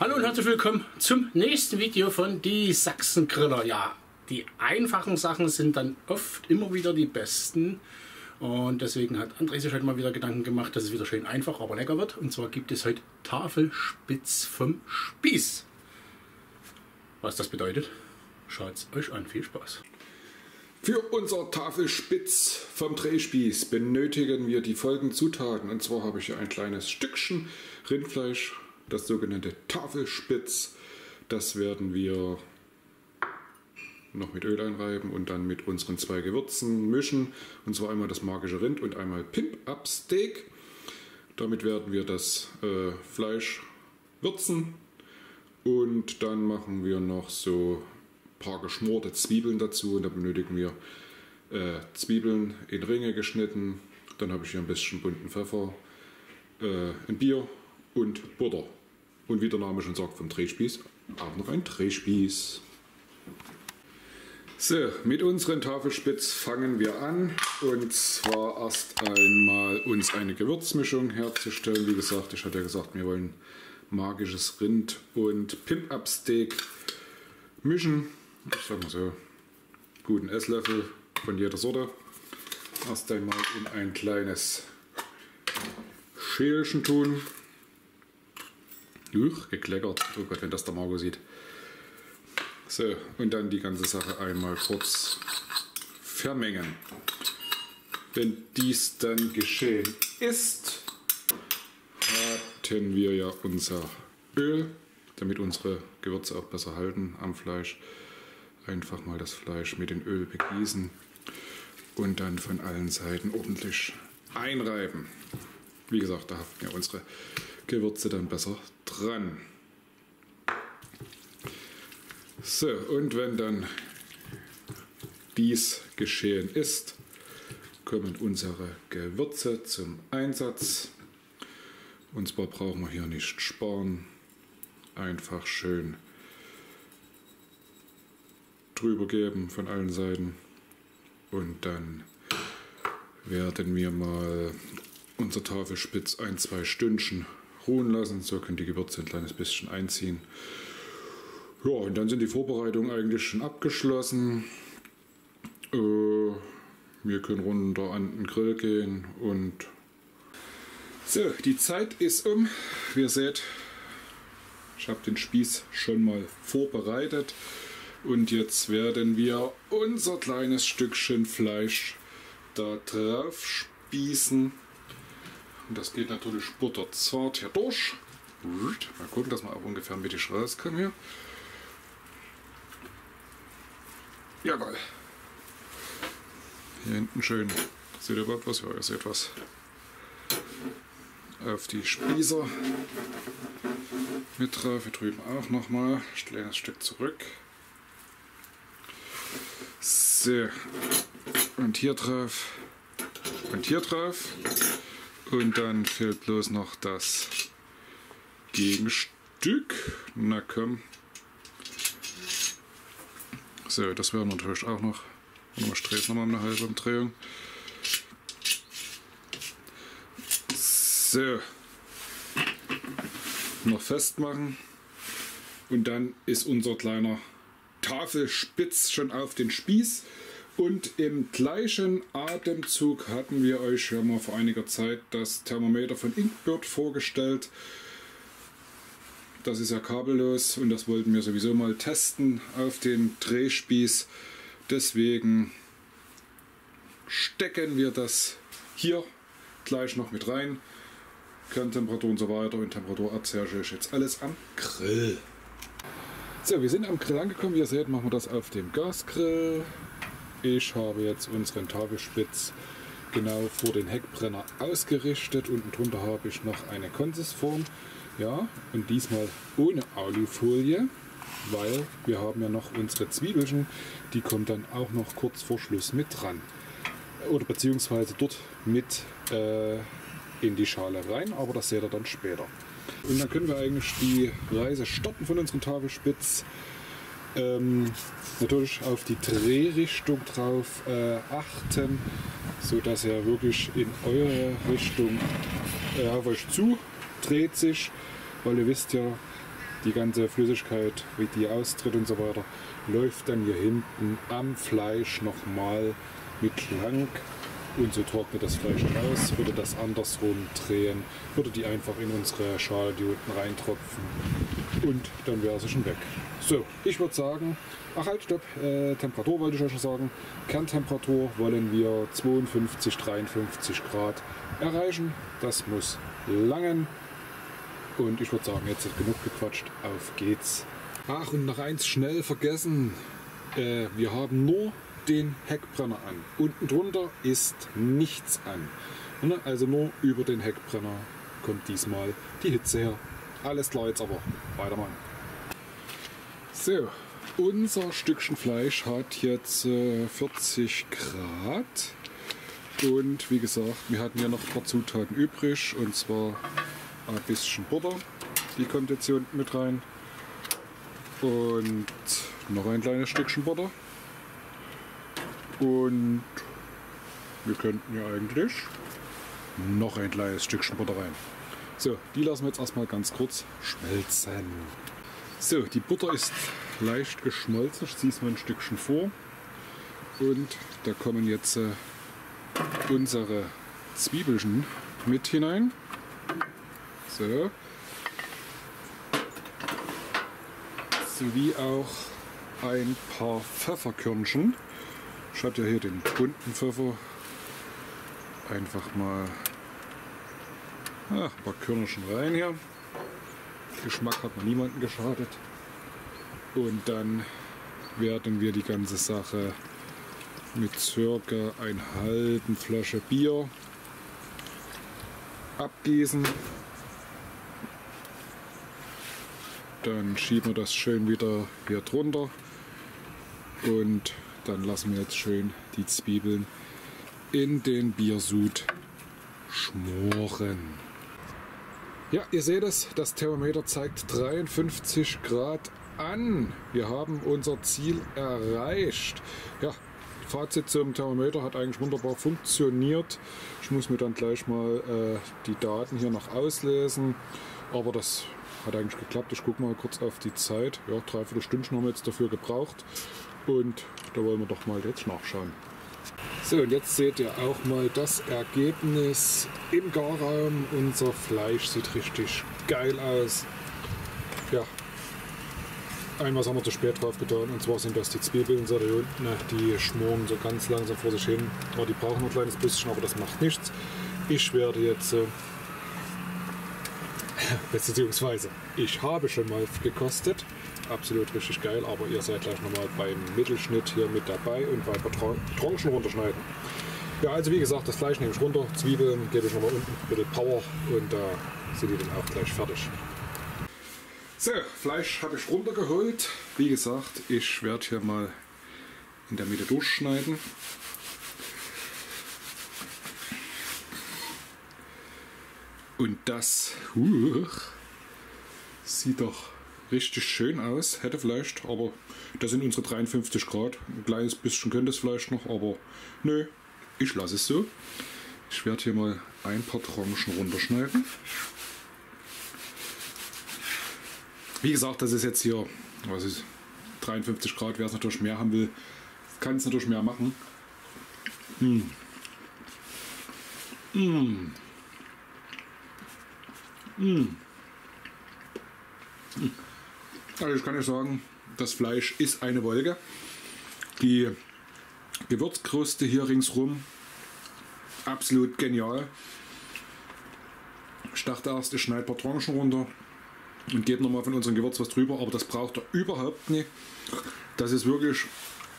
Hallo und herzlich willkommen zum nächsten Video von die Sachsengriller. Ja, die einfachen Sachen sind dann oft immer wieder die besten. Und deswegen hat André sich heute mal wieder Gedanken gemacht, dass es wieder schön einfach, aber lecker wird. Und zwar gibt es heute Tafelspitz vom Spieß. Was das bedeutet, schaut's euch an. Viel Spaß. Für unser Tafelspitz vom Drehspieß benötigen wir die folgenden Zutaten. Und zwar habe ich hier ein kleines Stückchen Rindfleisch, das sogenannte Tafelspitz. Das werden wir noch mit Öl einreiben und dann mit unseren zwei Gewürzen mischen. Und zwar einmal das magische Rind und einmal Pimp-Up-Steak. Damit werden wir das Fleisch würzen. Und dann machen wir noch so ein paar geschmorte Zwiebeln dazu. Und da benötigen wir Zwiebeln in Ringe geschnitten. Dann habe ich hier ein bisschen bunten Pfeffer, ein Bier und Butter. Und wie der Name schon sagt, vom Drehspieß auch noch ein Drehspieß. So, mit unserem Tafelspitz fangen wir an, und zwar erst einmal uns eine Gewürzmischung herzustellen. Wie gesagt, ich hatte ja gesagt, wir wollen magisches Rind und Pimp-Up-Steak mischen. Ich sag mal so, guten Esslöffel von jeder Sorte. Erst einmal in ein kleines Schälchen tun. Huch, gekleckert. Oh Gott, wenn das der Marco sieht. So, und dann die ganze Sache einmal kurz vermengen. Wenn dies dann geschehen ist, hatten wir ja unser Öl, damit unsere Gewürze auch besser halten am Fleisch. Einfach mal das Fleisch mit dem Öl begießen und dann von allen Seiten ordentlich einreiben. Wie gesagt, da haften ja unsere Gewürze dann besser dran. So, und wenn dann dies geschehen ist, kommen unsere Gewürze zum Einsatz. Und zwar brauchen wir hier nicht sparen. Einfach schön drüber geben von allen Seiten. Und dann werden wir mal unser Tafelspitz ein, zwei Stündchen ruhen lassen. So können die Gewürze ein kleines bisschen einziehen. Ja, und dann sind die Vorbereitungen eigentlich schon abgeschlossen. Wir können runter an den Grill gehen und... So, die Zeit ist um. Wie ihr seht, ich habe den Spieß schon mal vorbereitet. Und jetzt werden wir unser kleines Stückchen Fleisch da drauf spießen. Und das geht natürlich butterzart hier durch. Gut, mal gucken, dass wir auch ungefähr mittig rauskommen hier. Jawohl. Hier hinten schön. Seht ihr überhaupt was? Ja, ihr seht was. Auf die Spießer mit drauf. Hier drüben auch nochmal. Ich lehne das Stück zurück. So. Und hier drauf. Und hier drauf. Und dann fehlt bloß noch das Gegenstück. Na komm. So, das werden wir natürlich auch noch. Ich drehe es nochmal um eine halbe Umdrehung. So. Noch festmachen. Und dann ist unser kleiner Tafelspitz schon auf den Spieß. Und im gleichen Atemzug hatten wir euch ja mal vor einiger Zeit das Thermometer von Inkbird vorgestellt. Das ist ja kabellos und das wollten wir sowieso mal testen auf dem Drehspieß. Deswegen stecken wir das hier gleich noch mit rein. Kerntemperatur und so weiter und Temperatur erzähle ich jetzt alles am Grill. So, wir sind am Grill angekommen. Wie ihr seht, machen wir das auf dem Gasgrill. Ich habe jetzt unseren Tafelspitz genau vor den Heckbrenner ausgerichtet. Unten drunter habe ich noch eine Konsisform. Ja, und diesmal ohne Alufolie, weil wir haben ja noch unsere Zwiebelchen. Die kommen dann auch noch kurz vor Schluss mit dran. Oder beziehungsweise dort mit in die Schale rein, aber das seht ihr dann später. Und dann können wir eigentlich die Reise starten von unserem Tafelspitz. Natürlich auf die Drehrichtung drauf achten, sodass er wirklich in eure Richtung auf euch zu dreht sich, weil ihr wisst ja, Die ganze Flüssigkeit, wie die austritt und so weiter, läuft dann hier hinten am Fleisch nochmal mit lang und so trocknet das Fleisch aus. Würde das andersrum drehen, würde die einfach in unsere Schale, die unten reintropfen und dann wäre sie schon weg. So, ich würde sagen, ach halt, stopp, Temperatur wollte ich euch schon sagen. Kerntemperatur wollen wir 52, 53 Grad erreichen. Das muss langen. Und ich würde sagen, jetzt ist genug gequatscht, auf geht's. Ach, und noch eins schnell vergessen. Wir haben nur den Heckbrenner an. Unten drunter ist nichts an. Also nur über den Heckbrenner kommt diesmal die Hitze her. Alles klar, jetzt aber weitermachen. So, unser Stückchen Fleisch hat jetzt 40 Grad. Und wie gesagt, wir hatten ja noch ein paar Zutaten übrig. Und zwar ein bisschen Butter, die kommt jetzt hier unten mit rein. Und noch ein kleines Stückchen Butter. Und wir könnten ja eigentlich noch ein kleines Stückchen Butter rein. So, die lassen wir jetzt erstmal ganz kurz schmelzen. So, die Butter ist leicht geschmolzen. Ich ziehe es mal ein Stückchen vor. Und da kommen jetzt unsere Zwiebelchen mit hinein. So. Sowie auch ein paar Pfefferkörnchen. Ich habe ja hier den bunten Pfeffer. Einfach mal ein paar Körnchen rein hier. Geschmack hat mir niemanden geschadet. Und dann werden wir die ganze Sache mit circa einer halben Flasche Bier abgießen. Dann schieben wir das schön wieder hier drunter und dann lassen wir jetzt schön die Zwiebeln in den Biersud schmoren. Ja, ihr seht es, das Thermometer zeigt 53 Grad an. Wir haben unser Ziel erreicht. Ja, Fazit zum Thermometer hat eigentlich wunderbar funktioniert. Ich muss mir dann gleich mal die Daten hier noch auslesen, aber das hat eigentlich geklappt. Ich gucke mal kurz auf die Zeit. Ja, 3/4 Stündchen haben wir jetzt dafür gebraucht. Und da wollen wir doch mal jetzt nachschauen. So, und jetzt seht ihr auch mal das Ergebnis im Garraum. Unser Fleisch sieht richtig geil aus. Ja, einmal haben wir zu spät drauf getan. Und zwar sind das die Zwiebeln, so die unten, die schmoren so ganz langsam vor sich hin. Ja, die brauchen ein kleines bisschen, aber das macht nichts. Ich werde jetzt... Beziehungsweise, ich habe schon mal gekostet, absolut richtig geil, aber ihr seid gleich nochmal beim Mittelschnitt hier mit dabei und bei Tranchen runterschneiden. Ja, also wie gesagt, das Fleisch nehme ich runter, Zwiebeln gebe ich nochmal unten ein bisschen Power und da sind die dann auch gleich fertig. So, Fleisch habe ich runtergeholt. Wie gesagt, ich werde hier mal in der Mitte durchschneiden. Und das sieht doch richtig schön aus, hätte vielleicht, aber das sind unsere 53 Grad. Ein kleines bisschen könnte es vielleicht noch, aber nö, ich lasse es so. Ich werde hier mal ein paar Tranchen runterschneiden. Wie gesagt, das ist jetzt hier, was ist, 53 Grad, wer es natürlich mehr haben will, kann es natürlich mehr machen. Also ich kann euch sagen, das Fleisch ist eine Wolke. Die Gewürzkruste hier ringsrum, absolut genial. Ich dachte erst, ich schneide ein paar Tranchen runter und gebe nochmal von unserem Gewürz was drüber, aber das braucht er überhaupt nicht. Das ist wirklich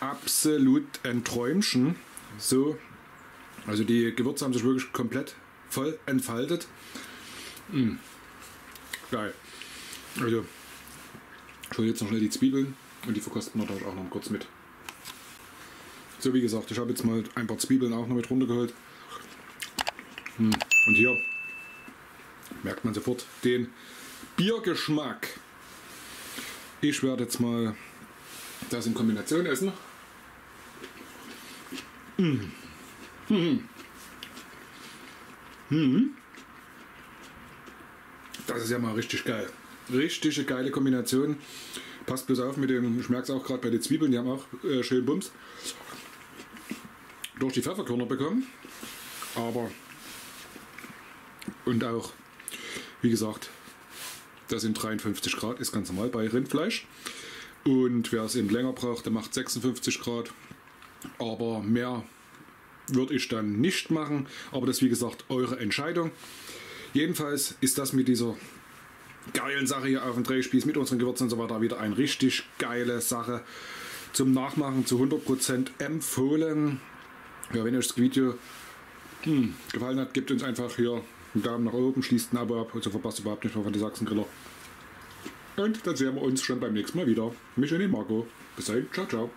absolut ein Träumchen. So, also die Gewürze haben sich wirklich komplett voll entfaltet. Geil. Also, ich hole jetzt noch schnell die Zwiebeln und die verkosten wir dort auch noch kurz mit. So, wie gesagt, ich habe jetzt mal ein paar Zwiebeln auch noch mit runtergeholt. Und hier merkt man sofort den Biergeschmack. Ich werde jetzt mal das in Kombination essen. Das ist ja mal richtig geil. Richtig eine geile Kombination. Passt bloß auf mit dem, ich merke es auch gerade bei den Zwiebeln, die haben auch schön Bums durch die Pfefferkörner bekommen. Aber, und auch, wie gesagt, das sind 53 Grad, ist ganz normal bei Rindfleisch. Und wer es eben länger braucht, der macht 56 Grad. Aber mehr würde ich dann nicht machen. Aber das ist, wie gesagt, eure Entscheidung. Jedenfalls ist das mit dieser geilen Sache hier auf dem Drehspieß mit unseren Gewürzen und so weiter wieder eine richtig geile Sache zum Nachmachen, zu 100% empfohlen. Ja, wenn euch das Video gefallen hat, gebt uns einfach hier einen Daumen nach oben, schließt ein Abo ab und so verpasst ihr überhaupt nicht mehr von den Sachsengriller. Und dann sehen wir uns schon beim nächsten Mal wieder. Mich und den Marco. Bis dahin, ciao, ciao.